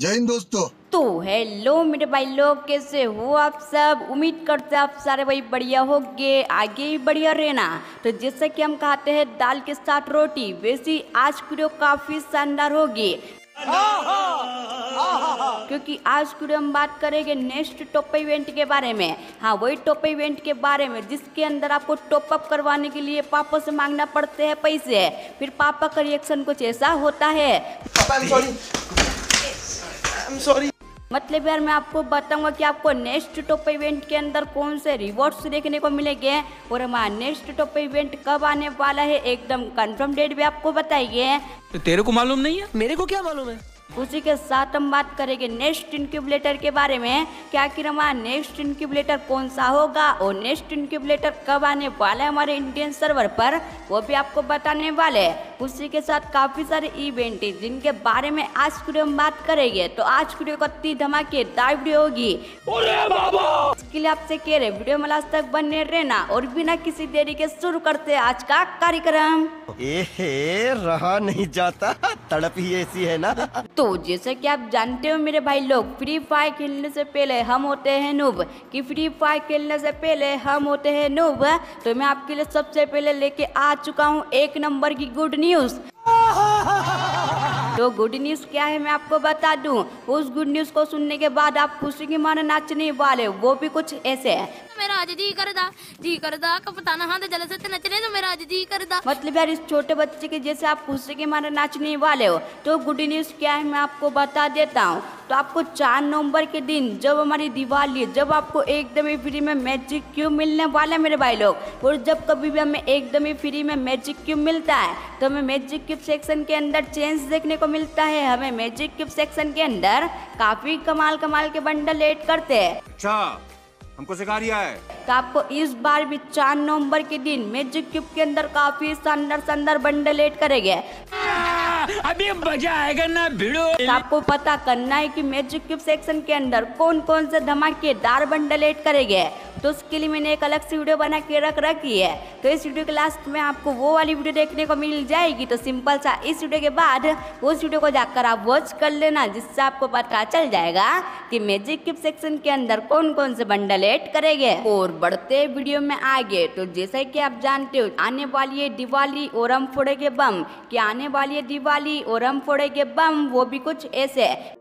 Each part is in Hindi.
जय हिंद दोस्तों। तो हेलो मेरे भाई लोग, कैसे हो आप सब। उम्मीद करते हैं आप सारे भाई बढ़िया हो गए, आगे भी बढ़िया रहना। तो जैसा कि हम कहते हैं दाल के साथ रोटी, वैसी आज वीडियो काफ़ी शानदार होगी क्योंकि आज वीडियो हम बात करेंगे नेक्स्ट टॉप इवेंट के बारे में। हाँ, वही टॉप इवेंट के बारे में जिसके अंदर आपको टॉप अप करवाने के लिए पापा से मांगना पड़ते हैं पैसे। फिर पापा का रिएक्शन कुछ ऐसा होता है, सॉरी मतलब यार मैं आपको बताऊंगा कि आपको नेक्स्ट टॉप इवेंट के अंदर कौन से रिवॉर्ड्स देखने को मिलेंगे और हमारा नेक्स्ट टॉप इवेंट कब आने वाला है, एकदम कंफर्म डेट भी आपको बताएंगे। तो तेरे को मालूम नहीं है, मेरे को क्या मालूम है। उसी के साथ हम बात करेंगे नेक्स्ट इनक्यूबलेटर के बारे में, क्या कि हमारा नेक्स्ट इनक्यूबलेटर कौन सा होगा और नेक्स्ट इनक्यूबलेटर कब आने वाला है हमारे इंडियन सर्वर पर, वो भी आपको बताने वाले हैं। उसी के साथ काफ़ी सारे इवेंट हैं जिनके बारे में आज वीडियो में बात करेंगे। तो आज वीडियो को इतनी धमाकेदार वीडियो होगी, इसके लिए आपसे कह रहे वीडियो में लास्ट तक बने रहना। और बिना किसी देरी के शुरू करते आज का कार्यक्रम। रहा नहीं जाता, तड़प ही ऐसी है ना। तो जैसे कि आप जानते हो मेरे भाई लोग, फ्री फायर खेलने से पहले हम होते हैं नूब। कि फ्री फायर खेलने से पहले हम होते हैं नूब। तो मैं आपके लिए सबसे पहले लेके आ चुका हूँ एक नंबर की गुड न्यूज। तो गुड न्यूज क्या है मैं आपको बता दूं। उस गुड न्यूज को सुनने के बाद आप खुशी के मारे नाचने वाले, वो भी कुछ ऐसे है। मेरा आज जी करदा कपताना हाथ जल से नचने, तो मेरा आज जी करदा मतलब यार इस छोटे बच्चे के जैसे आप खुशी के मारे नाचने वाले हो। तो गुड न्यूज क्या है मैं आपको बता देता हूँ। तो आपको 4 नवंबर के दिन जब हमारी दिवाली, जब आपको एकदम ही फ्री में मैजिक क्यूब मिलने वाला है मेरे भाई लोग। और जब कभी भी हमें एकदम ही फ्री में मैजिक क्यूब मिलता है तो हमें मैजिक क्यूब सेक्शन के अंदर चेंज देखने को मिलता है। हमें मैजिक क्यूब सेक्शन के अंदर काफी कमाल के बंडल ऐड करते हैं। अच्छा हमको सिखा दिया है। तो आपको इस बार भी 4 नवंबर के दिन मैजिक क्यूब के अंदर काफी शानदार बंडल ऐड करेंगे। अभी मजा आएगा ना भिड़ो। आपको पता करना है कि मैजिक क्यूब सेक्शन के अंदर कौन कौन से धमाकेदार बंडल ऐड करेंगे। तो उसके लिए मैंने एक अलग से वीडियो बना के रखी है। तो इस वीडियो के लास्ट में आपको वो वाली वीडियो देखने को मिल जाएगी। तो सिंपल सा इस वीडियो के बाद उस वीडियो को जाकर आप वॉच कर लेना, जिससे आपको पता चल जाएगा कि मैजिक क्यूब सेक्शन के अंदर कौन कौन से बंडल ऐड करेंगे। और बढ़ते वीडियो में आगे, तो जैसे कि आप जानते हो आने वाली है दिवाली और हम फोड़ेंगे बम। कि आने वाली है दिवाली और हम फोड़ेंगे बम, वो भी कुछ ऐसे है।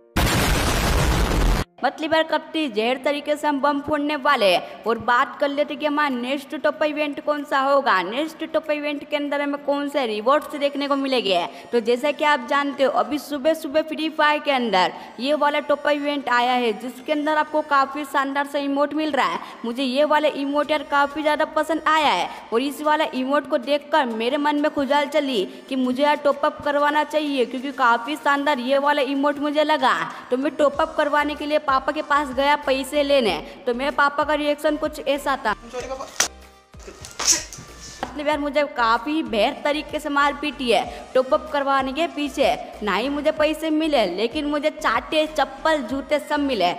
मतलब यार कपटी जहर तरीके से हम बम फोड़ने वाले हैं। और बात कर लेते कि हमारा नेक्स्ट टॉप इवेंट कौन सा होगा, नेक्स्ट टॉप इवेंट के अंदर हमें कौन से रिवॉर्ड्स देखने को मिलेंगे। तो जैसा कि आप जानते हो अभी सुबह फ्री फायर के अंदर ये वाला टॉप इवेंट आया है, जिसके अंदर आपको काफ़ी शानदार सा इमोट मिल रहा है। मुझे ये वाला इमोट यार काफ़ी ज़्यादा पसंद आया है। और इस वाला इमोट को देख कर मेरे मन में खुजाल चली कि मुझे यार टॉपअप करवाना चाहिए, क्योंकि काफ़ी शानदार ये वाला इमोट मुझे लगा। तो मैं टॉपअप करवाने के लिए पापा के पास गया पैसे लेने। तो मेरे पापा का रिएक्शन कुछ ऐसा था, मतलब यार मुझे काफ़ी बेहर तरीके से मार पीटी है टॉपअप करवाने के पीछे। ना ही मुझे पैसे मिले, लेकिन मुझे चाटे चप्पल जूते सब मिले।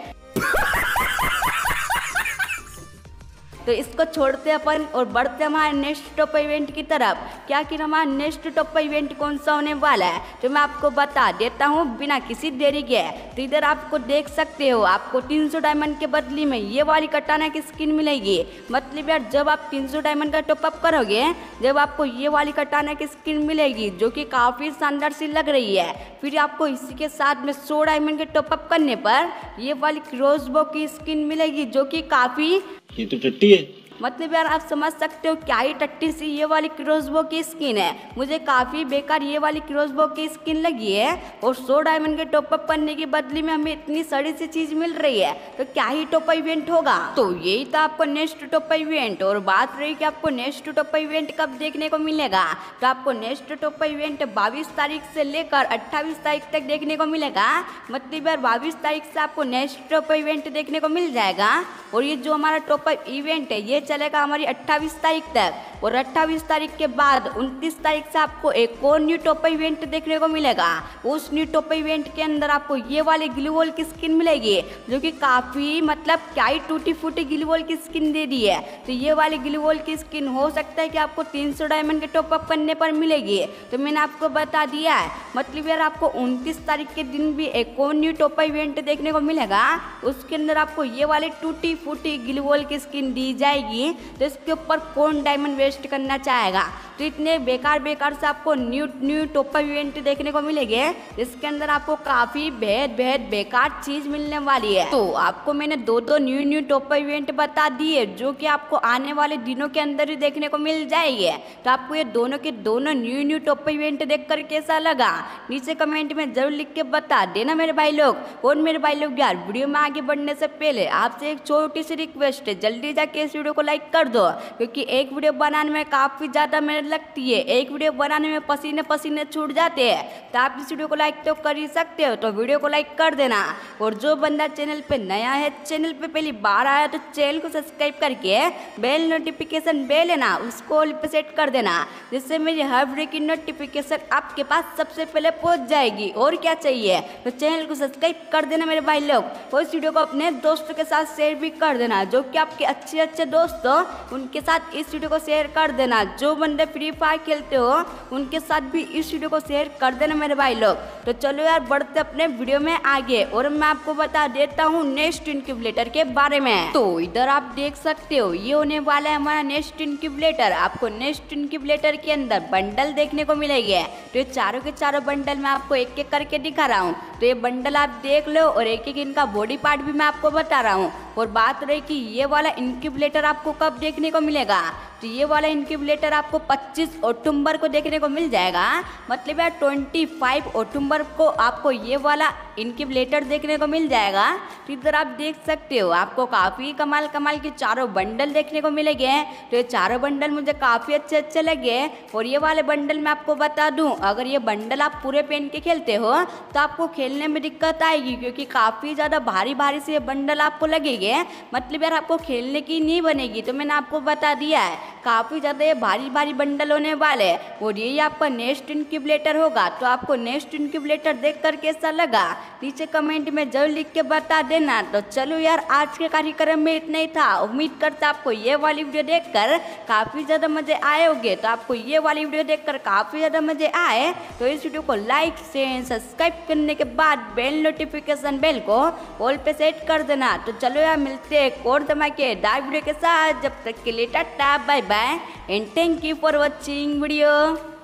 तो इसको छोड़ते अपन और बढ़ते हमारे नेक्स्ट टॉप इवेंट की तरफ। क्या कि हमारा नेक्स्ट टॉप इवेंट कौन सा होने वाला है तो मैं आपको बता देता हूँ बिना किसी देरी के। तो इधर आपको देख सकते हो, आपको 300 डायमंड के बदले में ये वाली कटाना की स्किन मिलेगी। मतलब यार जब आप 300 डायमंड का टॉपअप करोगे, जब आपको ये वाली कटाना की स्किन मिलेगी जो कि काफ़ी शानदार सी लग रही है। फिर आपको इसी के साथ में 100 डायमंड के टॉपअप करने पर ये वाली क्रॉसबो की स्किन मिलेगी, जो कि काफ़ी ये तो टट्टी है। मतलब यार आप समझ सकते हो क्या ही टट्टी सी ये वाली क्रॉसबो की स्किन है। मुझे काफ़ी बेकार ये वाली क्रॉसबो की स्किन लगी है। और 100 डायमंड के टॉपअप करने के बदले में हमें इतनी सड़ी सी चीज़ मिल रही है। तो क्या ही टॉप इवेंट होगा। तो यही था आपको नेक्स्ट टॉप इवेंट। और बात रही कि आपको नेक्स्ट टॉप इवेंट कब देखने को मिलेगा, तो आपको नेक्स्ट टॉप इवेंट 22 तारीख से लेकर 28 तारीख तक देखने को मिलेगा। मतलब यार 22 तारीख से आपको नेक्स्ट टॉप इवेंट देखने को मिल जाएगा। और ये जो हमारा टॉप इवेंट है ये चलेगा हमारी 28 तारीख तक और 28 तारीख के बाद 29 तारीख से आपको एक और न्यू टोपा इवेंट देखने को मिलेगा। उस न्यू टोपा इवेंट के अंदर आपको ये वाले ग्लू वॉल की स्किन मिलेगी जो कि काफ़ी मतलब क्या ही टूटी फूटी ग्लू वॉल की स्किन दे दी है। तो ये वाली ग्लू वॉल की स्किन हो सकता है कि आपको 300 डायमंड के टॉपअप करने पर मिलेगी। तो मैंने आपको बता दिया है, मतलब यार आपको 29 तारीख के दिन भी एक और न्यू टोपा इवेंट देखने को मिलेगा। उसके अंदर आपको ये वाले टूटी फूटी ग्लू वॉल की स्किन दी जाएगी। तो इसके ऊपर कौन डायमंड वेस्ट करना चाहेगा। तो इतने बेकार बेकार से आपको न्यू टोपा इवेंट देखने को मिलेंगे। इसके अंदर आपको काफ़ी बेहद बेकार चीज़ मिलने वाली है। तो आपको मैंने दो न्यू टोपा इवेंट बता दिए जो कि आपको आने वाले दिनों के अंदर ही देखने को मिल जाएगी। तो आपको ये दोनों के दोनों न्यू टोपा इवेंट देखकर कैसा लगा नीचे कमेंट में जरूर लिख के बता देना मेरे भाई लोग। और मेरे भाई लोग यार वीडियो में आगे बढ़ने से पहले आपसे एक छोटी सी रिक्वेस्ट है, जल्दी जाके इस वीडियो को लाइक कर दो क्योंकि एक वीडियो बनाने में काफ़ी ज़्यादा मेहनत लगती है, एक वीडियो बनाने में पसीने पसीने छूट जाते हैं। तो आप इस वीडियो को लाइक तो कर ही सकते हो, तो वीडियो को लाइक कर देना। और जो बंदा चैनल पे नया है, चैनल पे पहली बार आया तो चैनल को सब्सक्राइब करके बेल नोटिफिकेशन बेल है ना उसको ऑल पे सेट कर देना, जिससे मेरी हर वीडियो की नोटिफिकेशन आपके पास सबसे पहले पहुँच जाएगी। और क्या चाहिए, तो चैनल को सब्सक्राइब कर देना मेरे भाई लोग। और इस वीडियो को अपने दोस्तों के साथ शेयर भी कर देना, जो कि आपके अच्छे अच्छे दोस्त हो उनके साथ इस वीडियो को शेयर कर देना। जो बंदे फ्री फायर खेलते हो उनके साथ भी इस वीडियो को शेयर कर देना मेरे भाई लोग। तो चलो यार बढ़ते अपने वीडियो में आगे और मैं आपको बता देता हूँ नेक्स्ट इनक्यूबलेटर के बारे में। तो इधर आप देख सकते हो ये होने वाला है हमारा नेक्स्ट इनक्यूबलेटर। आपको नेक्स्ट इनक्यूबलेटर के अंदर बंडल देखने को मिलेगी। तो ये चारों के चारों बंडल मैं आपको एक एक करके दिखा रहा हूँ। तो ये बंडल आप देख लो और एक एक इनका बॉडी पार्ट भी मैं आपको बता रहा हूँ। और बात रही कि ये वाला इनक्यूबलेटर आपको कब देखने को मिलेगा, तो ये वाला इनक्यूबलेटर आपको 25 अक्टूबर को देखने को मिल जाएगा। मतलब यार 25 अक्टूबर को आपको ये वाला इनक्यूबलेटर देखने को मिल जाएगा। तो इधर आप देख सकते हो आपको काफ़ी कमाल के चारों बंडल देखने को मिलेंगे। तो ये चारों बंडल मुझे काफ़ी अच्छे लगे। और ये वाले बंडल मैं आपको बता दूं, अगर ये बंडल आप पूरे पहन के खेलते हो तो आपको खेलने में दिक्कत आएगी क्योंकि काफ़ी ज़्यादा भारी से ये बंडल आपको लगेगी। मतलब यार आपको खेलने की नहीं बनेगी। तो मैंने आपको बता दिया है काफ़ी ज़्यादा ये भारी बंडल होने वाले। और यही आपका नेक्स्ट इनक्यूबलेटर होगा। तो आपको नेक्स्ट इनक्यूबलेटर देखकर कैसा लगा नीचे कमेंट में जरूर लिख के बता देना। तो चलो यार आज के कार्यक्रम में इतना ही था। उम्मीद करता आपको ये वाली वीडियो देखकर काफ़ी ज़्यादा मजे आए होंगे। तो आपको ये वाली वीडियो देखकर काफ़ी ज़्यादा मजे आए तो इस वीडियो को लाइक शेयर सब्सक्राइब करने के बाद बेल नोटिफिकेशन बेल को ऑल पे सेट कर देना। तो चलो यार मिलते हैं एक और धमाकेदार वीडियो के साथ। जब तक के लिए tata bye bye and thank you for watching video.